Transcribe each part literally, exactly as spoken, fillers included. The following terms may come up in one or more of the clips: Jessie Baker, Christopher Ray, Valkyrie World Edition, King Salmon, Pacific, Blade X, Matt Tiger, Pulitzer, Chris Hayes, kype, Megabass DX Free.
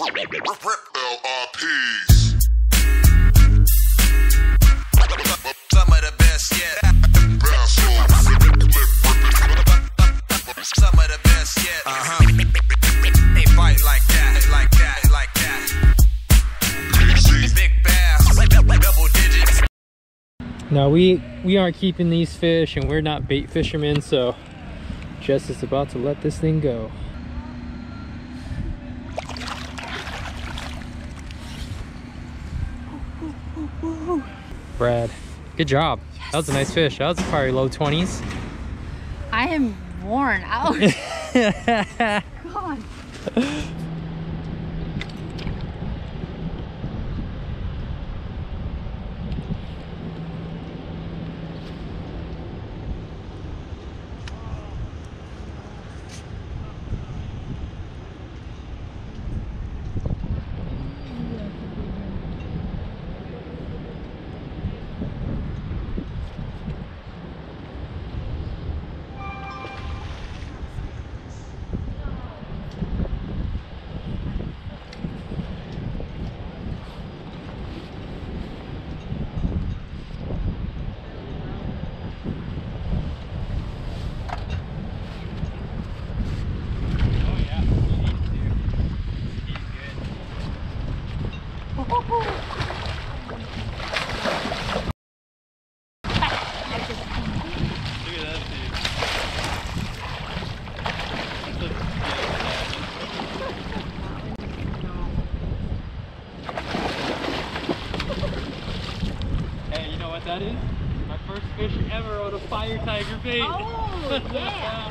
L R Ps. Some of the best yet. Some of the best yet. Uh-huh. They fight like that, like that, like that. Big bass, double digits. Now we we aren't keeping these fish, and we're not bait fishermen, so Jess is about to let this thing go. Brad, good job. Yes. That was a nice fish. That was probably low twenties. I am worn out. God. That is my first fish ever on a fire tiger bait. Oh, yeah.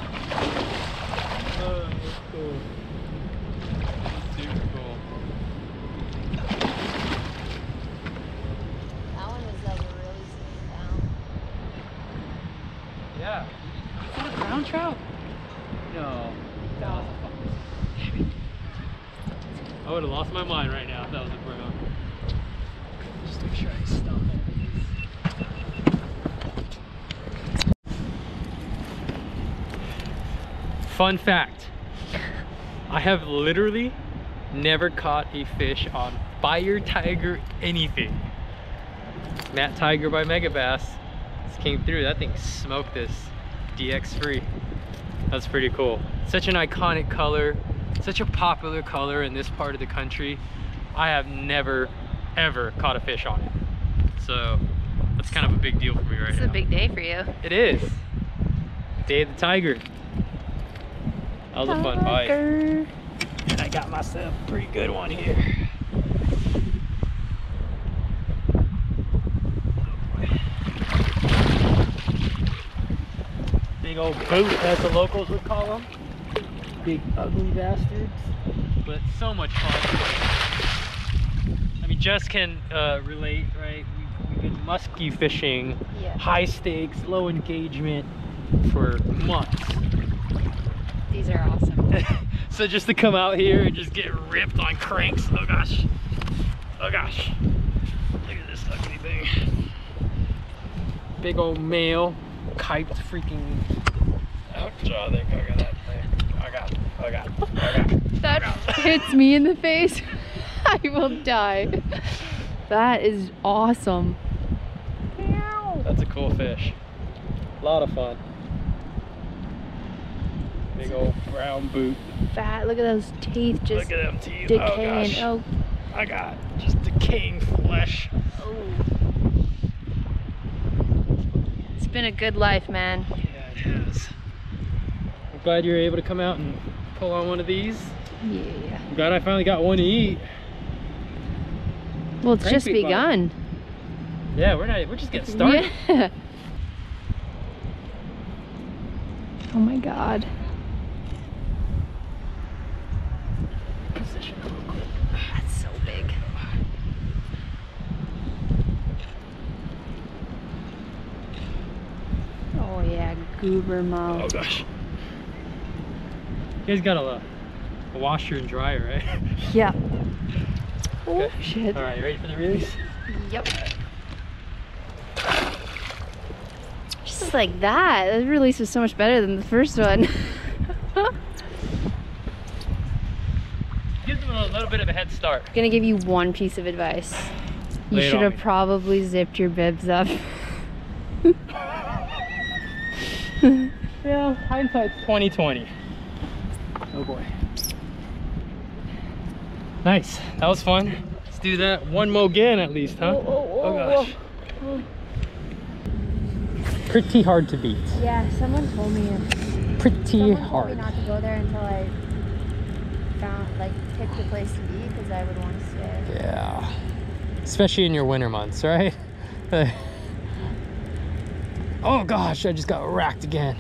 Oh, that's cool. That's super cool. That one was like really sitting down. Yeah. Is that a brown trout? No. That was a fucking... I would have lost my mind right now if that was a brown. Just make sure I stop it. Fun fact, I have literally never caught a fish on fire tiger anything. Matt Tiger by Megabass just came through. That thing smoked this D X Free. That's pretty cool. Such an iconic color, such a popular color in this part of the country. I have never, ever caught a fish on it. So that's kind of a big deal for me right now. It's a big day for you. It is. Day of the Tiger. That was a fun bite. And I got myself a pretty good one here. Big old boot, as the locals would call them. Big ugly bastards. But so much fun. I mean, Jess can uh, relate, right? We've been musky fishing, yeah. High stakes, low engagement for months. These are awesome. So just to come out here and just get ripped on cranks. Oh gosh. Oh gosh. Look at this ugly thing. Big old male. Kiped freaking. Ouch, oh, they got that thing. Oh god. Oh god. Oh god. That hits me in the face. I will die. That is awesome. That's a cool fish. A lot of fun. Big old brown boot. Fat. Look at those teeth. Just look at them teeth. Decaying. Oh, oh, I got just decaying flesh. Oh. It's been a good life, man. Yeah, it is. I'm glad you were able to come out and pull on one of these. Yeah. I'm glad I finally got one to eat. Well, it's just begun. Yeah, we're not. We're just getting started. Yeah. Oh my God. Goober mouth. Oh gosh. You guys got a, a washer and dryer, right? Yeah. Oh okay. Shit. Alright, you ready for the release? Yep. Just like that. This release was so much better than the first one. Give them a little little bit of a head start. I'm gonna give you one piece of advice. You should have probably zipped your bibs up. Yeah, hindsight's twenty twenty. Oh boy. Nice. That was fun. Let's do that one more again at least, huh? Oh, oh, oh, oh gosh. Oh, oh. Pretty hard to beat. Yeah, someone told me. Pretty someone hard. Told me not to go there until I found, like, picked a place to be because I would want to stay. Yeah. Especially in your winter months, right? Oh gosh, I just got racked again.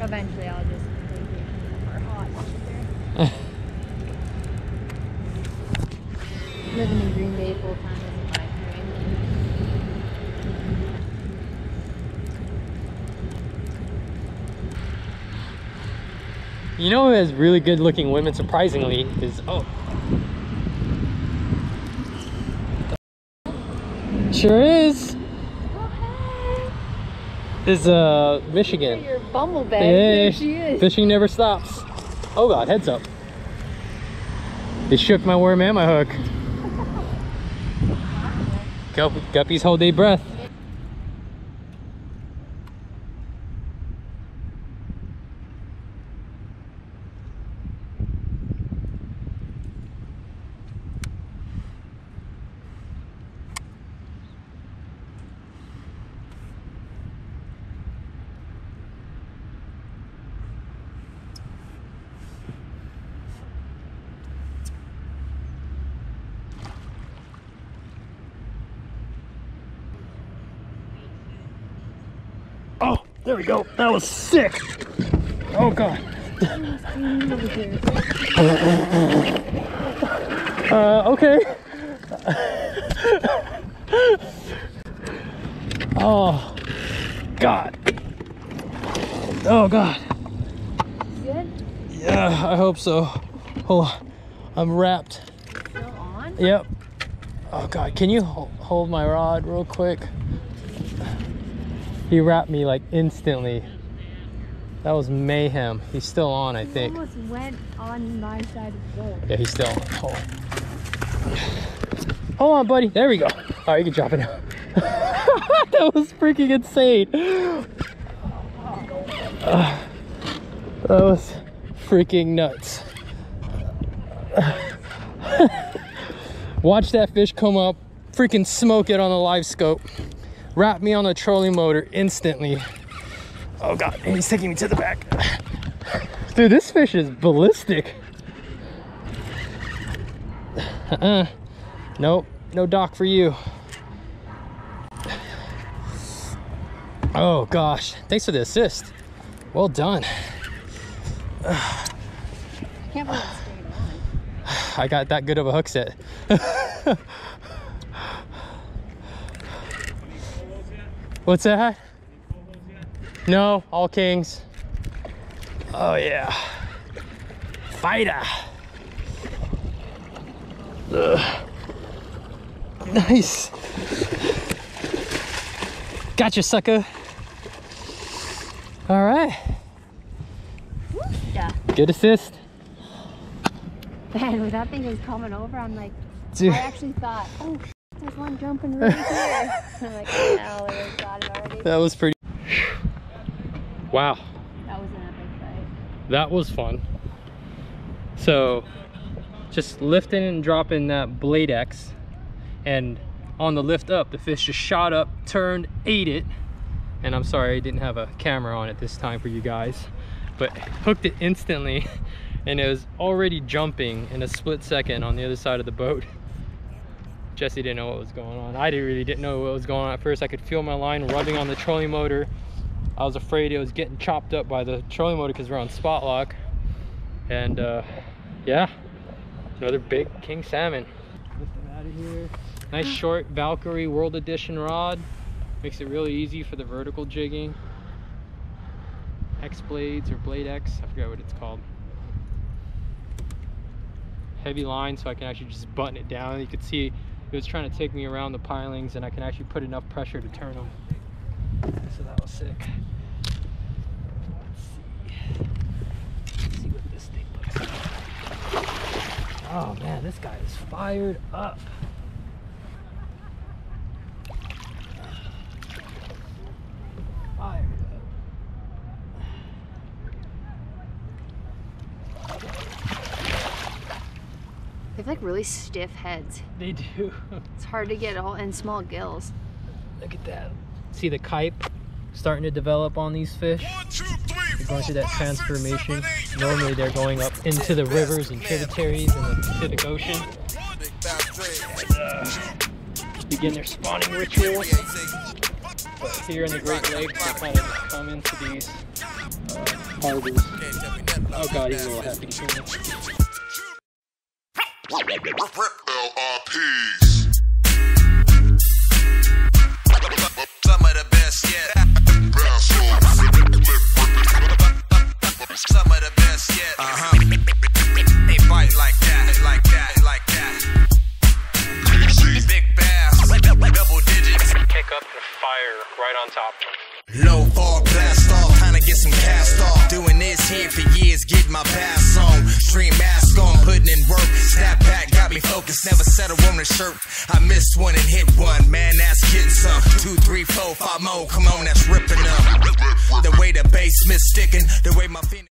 Eventually I'll just completely for hot there. Living in Green Bay full time isn't my dream. You know who has really good looking women, surprisingly, is oh sure is. Oh, hey. Is uh Michigan. Your bumble bag. Hey. There she is. Fishing never stops. Oh god, heads up. They shook my worm and my hook. Gup Guppy's whole day breath. There we go. That was sick. Oh god. Uh, okay. Oh god. Oh god. Good? Yeah, I hope so. Hold on. I'm wrapped. Still on? Yep. Oh god. Can you hold my rod real quick? He wrapped me like instantly. That was mayhem. He's still on, I he think. He almost went on my side of the boat. Yeah, he's still on. Hold on. Hold on, buddy. There we go. All right, you can drop it now. That was freaking insane. Uh, that was freaking nuts. Watch that fish come up, freaking smoke it on the live scope. Wrapped me on a trolling motor instantly. Oh god, he's taking me to the back. Dude, this fish is ballistic. Uh-uh. Nope, no dock for you. Oh gosh, thanks for the assist. Well done. I can't believe it's staying on. I got that good of a hook set. What's that? No, all kings. Oh yeah. Fighter. Ugh. Nice. Gotcha, sucker. All right. Yeah. Good assist. Man, with that thing was coming over, I'm like, dude. I actually thought, oh. There's one jumping right here. I'm like, oh, no, I got it already. That was pretty. Wow. That was an epic fight. That was fun. So, just lifting and dropping that Blade X, and on the lift up, the fish just shot up, turned, ate it, and I'm sorry I didn't have a camera on it this time for you guys, but hooked it instantly, and it was already jumping in a split second on the other side of the boat. Jesse didn't know what was going on. I really didn't know what was going on at first. I could feel my line rubbing on the trolling motor. I was afraid it was getting chopped up by the trolling motor because we're on spot lock. And uh, yeah, another big king salmon. Lift them out of here. Nice short Valkyrie World Edition rod. Makes it really easy for the vertical jigging. X blades or Blade X, I forgot what it's called. Heavy line, so I can actually just button it down. You can see it was trying to take me around the pilings, and I can actually put enough pressure to turn them. So that was sick. Let's see. Let's see what this thing looks like. Oh man, this guy is fired up. Fired up. They have like really stiff heads. They do. It's hard to get all in small gills. Look at that. See the kype starting to develop on these fish? One, two, three. They're going through that transformation. Normally they're going up into the rivers and tributaries in the Pacific Ocean. Uh, begin their spawning ritual. But here in the Great Lakes, they kind of come into these uh, harbors. Oh god, he's a little happy to hear me. L R Ps. Never settle on the shirt. I missed one and hit one. Man, that's getting some. Two, three, four, five more. Come on, that's ripping up. The way the bass is sticking, the way my feet.